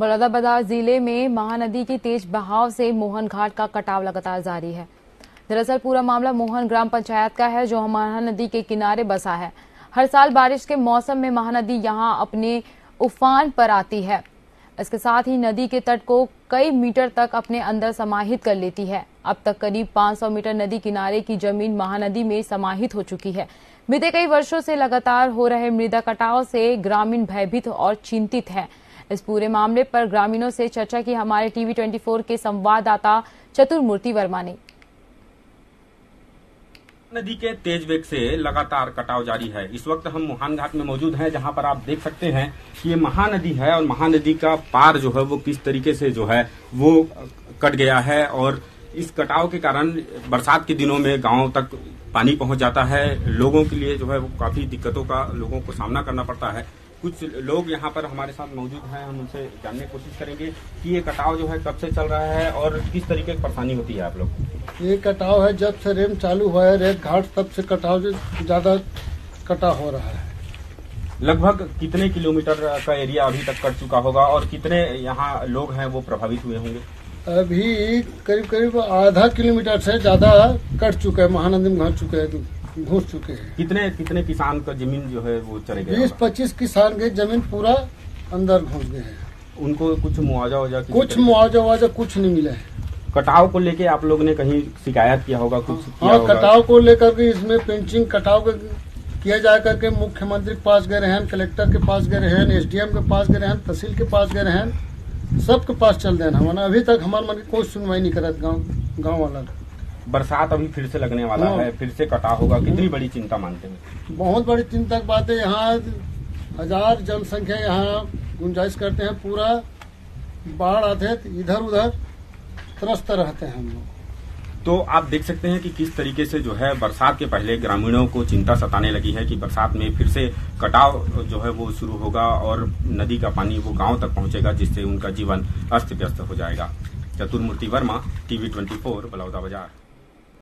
बलौदाबाजार जिले में महानदी के तेज बहाव से मोहन घाट का कटाव लगातार जारी है। दरअसल पूरा मामला मोहन ग्राम पंचायत का है, जो महानदी के किनारे बसा है। हर साल बारिश के मौसम में महानदी यहां अपने उफान पर आती है। इसके साथ ही नदी के तट को कई मीटर तक अपने अंदर समाहित कर लेती है। अब तक करीब 500 मीटर नदी किनारे की जमीन महानदी में समाहित हो चुकी है। बीते कई वर्षों से लगातार हो रहे मृदा कटाव से ग्रामीण भयभीत और चिंतित हैं। इस पूरे मामले पर ग्रामीणों से चर्चा की हमारे टीवी 24 के संवाददाता चतुर्मूर्ति वर्मा ने। नदी के तेज वेग से लगातार कटाव जारी है। इस वक्त हम मोहन घाट में मौजूद हैं, जहां पर आप देख सकते हैं कि ये महानदी है और महानदी का पार जो है वो किस तरीके से जो है वो कट गया है। और इस कटाव के कारण बरसात के दिनों में गांव तक पानी पहुंच जाता है। लोगों के लिए जो है वो काफी दिक्कतों का लोगों को सामना करना पड़ता है। कुछ लोग यहाँ पर हमारे साथ मौजूद हैं, हम उनसे जानने की कोशिश करेंगे कि ये कटाव जो है कब से चल रहा है और किस तरीके की परेशानी होती है आप लोग को। ये कटाव है जब से रेम चालू हुआ है, रेत घाट, तब से कटाव ज्यादा कटा हो रहा है। लगभग कितने किलोमीटर का एरिया अभी तक कट चुका होगा और कितने यहाँ लोग हैं वो प्रभावित हुए होंगे? अभी करीब आधा किलोमीटर से ज्यादा कट चुका है, महानदी में घट चुका है, घुस चुके हैं। कितने किसान का जमीन जो है वो चले गए? 20-25 किसान के जमीन पूरा अंदर घुस गए हैं। उनको कुछ मुआवजा कुछ नहीं मिला है। कटाव को लेके आप लोग ने कहीं शिकायत किया होगा? कुछ किया होगा। कटाव को लेकर भी इसमें पेंचिंग कटाव किया जा करके मुख्यमंत्री के पास गए हैं, कलेक्टर के पास गए हैं, SDM के पास गए हैं, तहसील के पास गए हैं, सबके पास चल रहे हैं। हमारा अभी तक हमारे मन की कोई सुनवाई नहीं करा गाँव वाला। बरसात अभी फिर से लगने वाला है, फिर से कटाव होगा, कितनी बड़ी चिंता मानते हैं? बहुत बड़ी चिंता की बात है। यहाँ 1000 जनसंख्या यहाँ गुंजाइश करते हैं, पूरा बाढ़ आते हैं, इधर उधर त्रस्त रहते हैं हम लोग। तो आप देख सकते हैं कि किस तरीके से जो है बरसात के पहले ग्रामीणों को चिंता सताने लगी है कि बरसात में फिर से कटाव जो है वो शुरू होगा और नदी का पानी वो गाँव तक पहुँचेगा, जिससे उनका जीवन अस्त व्यस्त हो जाएगा। चतुर्मूर्ति वर्मा, TV 24, बलौदाबाजार।